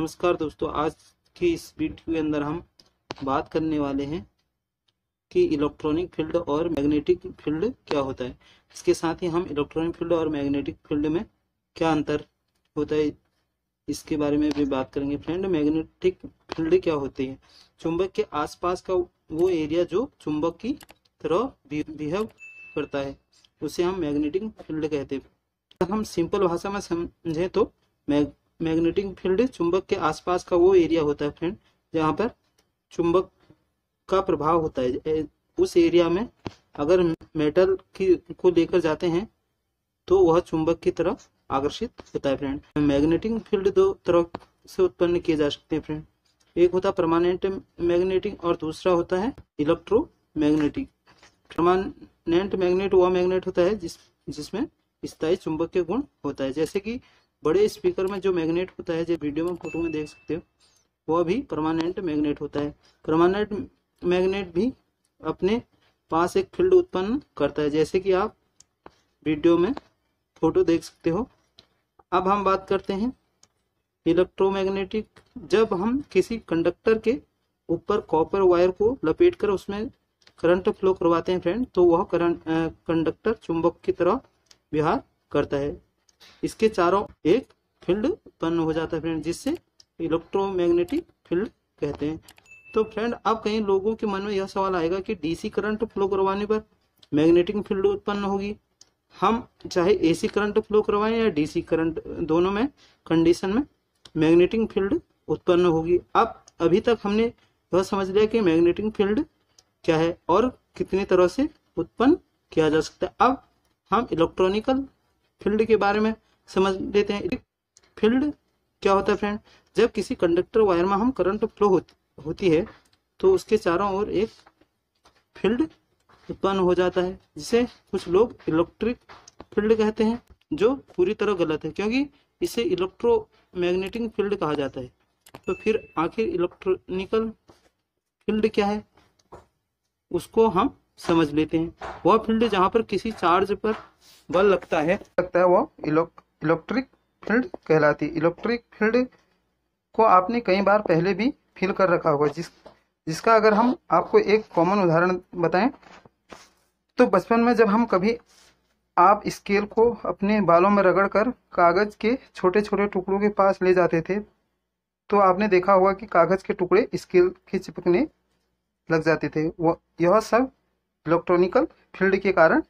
नमस्कार दोस्तों, आज के इस वीडियो के अंदर हम बात करने वाले हैं कि इलेक्ट्रॉनिक फील्ड और मैग्नेटिक फील्ड क्या होता है। इसके साथ ही हम इलेक्ट्रॉनिक फील्ड और मैग्नेटिक फील्ड में क्या अंतर होता है इसके बारे में भी बात करेंगे। फ्रेंड, मैग्नेटिक फील्ड क्या होती है? चुंबक के आसपास का वो एरिया जो चुंबक की तरह बिहेव करता है उसे हम मैग्नेटिक फील्ड कहते हैं। अगर हम सिंपल भाषा में समझें तो मैग्नेटिक फील्ड चुंबक के आसपास का वो एरिया होता है फ्रेंड जहाँ पर चुंबक का प्रभाव होता है। उस एरिया में अगर मेटल को लेकर जाते हैं तो वह चुंबक की तरफ आकर्षित होता है। फ्रेंड, मैग्नेटिक फील्ड दो तरह से उत्पन्न किए जा सकते हैं। फ्रेंड, एक होता है परमानेंट मैग्नेटिक और दूसरा होता है इलेक्ट्रो मैग्नेटिक। परमानेंट मैग्नेट वह मैग्नेट होता है जिसमें स्थायी चुंबक के गुण होता है, जैसे कि बड़े स्पीकर में जो मैग्नेट होता है, जो वीडियो में फोटो में देख सकते हो, वह भी परमानेंट मैग्नेट होता है। परमानेंट मैग्नेट भी अपने पास एक फील्ड उत्पन्न करता है, जैसे कि आप वीडियो में फोटो देख सकते हो। अब हम बात करते हैं इलेक्ट्रोमैग्नेटिक। जब हम किसी कंडक्टर के ऊपर कॉपर वायर को लपेटकर उसमें करंट फ्लो करवाते हैं फ्रेंड, तो वह कंडक्टर चुंबक की तरह विहार करता है। इसके चारों एक फील्ड उत्पन्न हो जाता है फ्रेंड, जिससे इलेक्ट्रोमैग्नेटिक फील्ड कहते हैं। तो फ्रेंड, अब कई लोगों के मन में यह सवाल आएगा कि डीसी करंट फ्लो करवाने पर मैग्नेटिक फील्ड उत्पन्न होगी। हम चाहे एसी करंट फ्लो करवाएं या डीसी करंट, दोनों में कंडीशन में मैग्नेटिक फील्ड उत्पन्न होगी। अब अभी तक हमने यह समझ लिया कि मैग्नेटिक फील्ड क्या है और कितनी तरह से उत्पन्न किया जा सकता है। अब हम इलेक्ट्रॉनिकल फील्ड के बारे में समझ लेते हैं। फील्ड क्या होता है फ्रेंड? जब किसी कंडक्टर वायर में हम करंट फ्लो होती है तो उसके चारों ओर एक फील्ड उत्पन्न हो जाता है, जिसे कुछ लोग इलेक्ट्रिक फील्ड कहते हैं, जो पूरी तरह गलत है क्योंकि इसे इलेक्ट्रोमैग्नेटिक फील्ड कहा जाता है। तो फिर आखिर इलेक्ट्रॉनिकल फील्ड क्या है उसको हम समझ लेते हैं। वह फील्ड जहां पर किसी चार्ज पर बल लगता है वह इलेक्ट्रिक फील्ड कहलाती है। इलेक्ट्रिक फील्ड को आपने कई बार पहले भी फील कर रखा होगा, जिसका अगर हम आपको एक कॉमन उदाहरण बताएं तो बचपन में जब हम कभी आप स्केल को अपने बालों में रगड़कर कागज के छोटे छोटे टुकड़ों के पास ले जाते थे तो आपने देखा होगा कि कागज के टुकड़े स्केल के चिपकने लग जाते थे। यह सब इलेक्ट्रॉनिकल फील्ड के कारण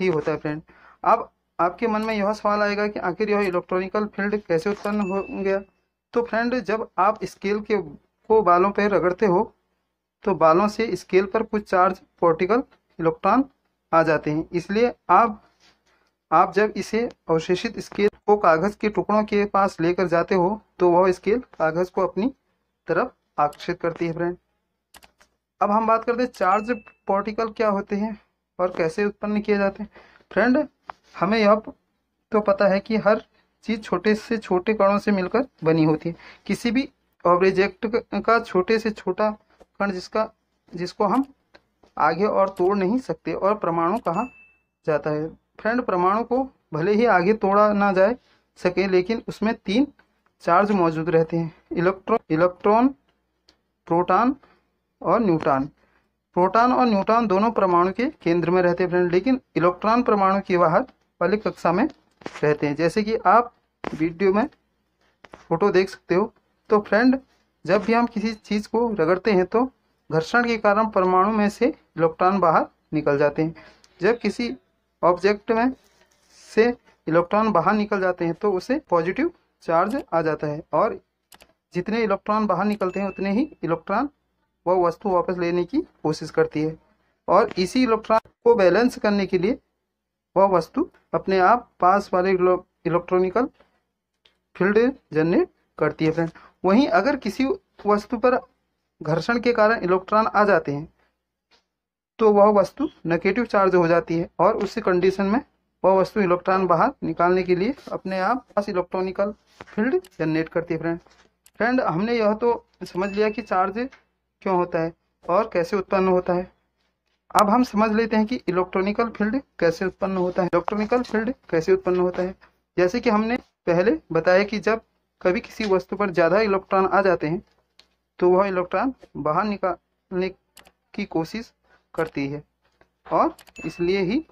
ही होता है। फ्रेंड, अब आपके मन में यह सवाल आएगा कि आखिर यह इलेक्ट्रॉनिकल फील्ड कैसे उत्पन्न हो गया। तो फ्रेंड, जब आप स्केल को बालों पर रगड़ते हो तो बालों से स्केल पर कुछ चार्ज पार्टिकल इलेक्ट्रॉन आ जाते हैं, इसलिए आप जब इसे अवशेषित स्केल को कागज के टुकड़ों के पास लेकर जाते हो तो वह स्केल कागज को अपनी तरफ आकर्षित करती है। फ्रेंड, अब हम बात करते हैं चार्ज पार्टिकल क्या होते हैं और कैसे उत्पन्न किए जाते हैं। फ्रेंड, हमें यह तो पता है कि हर चीज़ छोटे से छोटे कणों से मिलकर बनी होती है। किसी भी ऑब्जेक्ट का छोटे से छोटा कण जिसको हम आगे और तोड़ नहीं सकते और परमाणु कहा जाता है। फ्रेंड, परमाणु को भले ही आगे तोड़ा ना जा सके लेकिन उसमें तीन चार्ज मौजूद रहते हैं, इलेक्ट्रॉन, प्रोटॉन और न्यूट्रॉन। प्रोटॉन और न्यूट्रॉन दोनों परमाणु के केंद्र में रहते हैं फ्रेंड, लेकिन इलेक्ट्रॉन परमाणु के बाहर वाली कक्षा में रहते हैं, जैसे कि आप वीडियो में फोटो देख सकते हो। तो फ्रेंड, जब भी हम किसी चीज़ को रगड़ते हैं तो घर्षण के कारण परमाणु में से इलेक्ट्रॉन बाहर निकल जाते हैं। जब किसी ऑब्जेक्ट में से इलेक्ट्रॉन बाहर निकल जाते हैं तो उसे पॉजिटिव चार्ज आ जाता है और जितने इलेक्ट्रॉन बाहर निकलते हैं उतने ही इलेक्ट्रॉन वह वस्तु वापस लेने की कोशिश करती है और इसी इलेक्ट्रॉन को बैलेंस करने के लिए वह वस्तु अपने आप पास वाले इलेक्ट्रॉनिकल फील्ड जनरेट करती है। फ्रेंड, वहीं अगर किसी वस्तु पर घर्षण के कारण इलेक्ट्रॉन आ जाते हैं तो वह वस्तु नेगेटिव चार्ज हो जाती है और उसी कंडीशन में वह वस्तु इलेक्ट्रॉन बाहर निकालने के लिए अपने आप पास इलेक्ट्रॉनिकल फील्ड जनरेट करती है। फ्रेंड, हमने यह तो समझ लिया कि चार्ज क्यों होता है और कैसे उत्पन्न होता है। अब हम समझ लेते हैं कि इलेक्ट्रॉनिकल फील्ड कैसे उत्पन्न होता है। जैसे कि हमने पहले बताया कि जब कभी किसी वस्तु पर ज़्यादा इलेक्ट्रॉन आ जाते हैं तो वह इलेक्ट्रॉन बाहर निकालने की कोशिश करती है। और इसलिए ही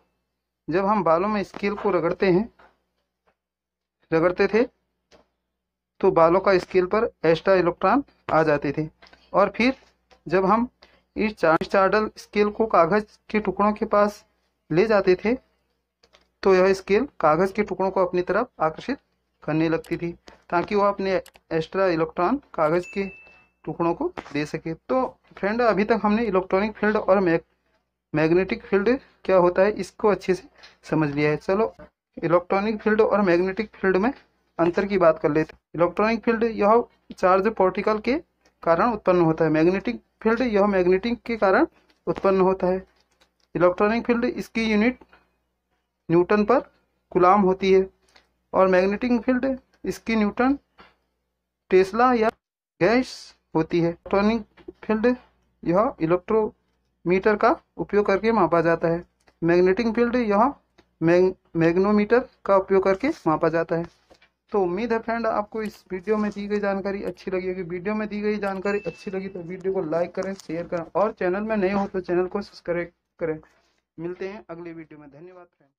जब हम बालों में स्केल को रगड़ते थे तो बालों का स्केल पर एक्स्ट्रा इलेक्ट्रॉन आ जाते थे। और फिर जब हम इस चार्डल स्केल को कागज़ के टुकड़ों के पास ले जाते थे तो यह स्केल कागज़ के टुकड़ों को अपनी तरफ आकर्षित करने लगती थी ताकि वह अपने एक्स्ट्रा इलेक्ट्रॉन कागज़ के टुकड़ों को दे सके। तो फ्रेंड, अभी तक हमने इलेक्ट्रॉनिक फील्ड और मैग्नेटिक फील्ड क्या होता है इसको अच्छे से समझ लिया है। चलो इलेक्ट्रॉनिक फील्ड और मैग्नेटिक फील्ड में अंतर की बात कर लेते हैं। इलेक्ट्रॉनिक फील्ड यह चार्ज पार्टिकल के कारण उत्पन्न होता है। मैग्नेटिक फील्ड यह मैग्नेटिक के कारण उत्पन्न होता है। इलेक्ट्रॉनिक फील्ड इसकी यूनिट न्यूटन पर कूलम होती है और मैग्नेटिक फील्ड इसकी न्यूटन टेस्ला या गैस होती है। इलेक्ट्रॉनिक फील्ड यह इलेक्ट्रोमीटर का उपयोग करके मापा जाता है। मैग्नेटिक फील्ड यह मैग्नोमीटर का उपयोग करके मापा जाता है। तो उम्मीद है फ्रेंड आपको इस वीडियो में दी गई जानकारी अच्छी लगी होगी। वीडियो में दी गई जानकारी अच्छी लगी तो वीडियो को लाइक करें, शेयर करें और चैनल में नए हो तो चैनल को सब्सक्राइब करें। मिलते हैं अगले वीडियो में। धन्यवाद फ्रेंड।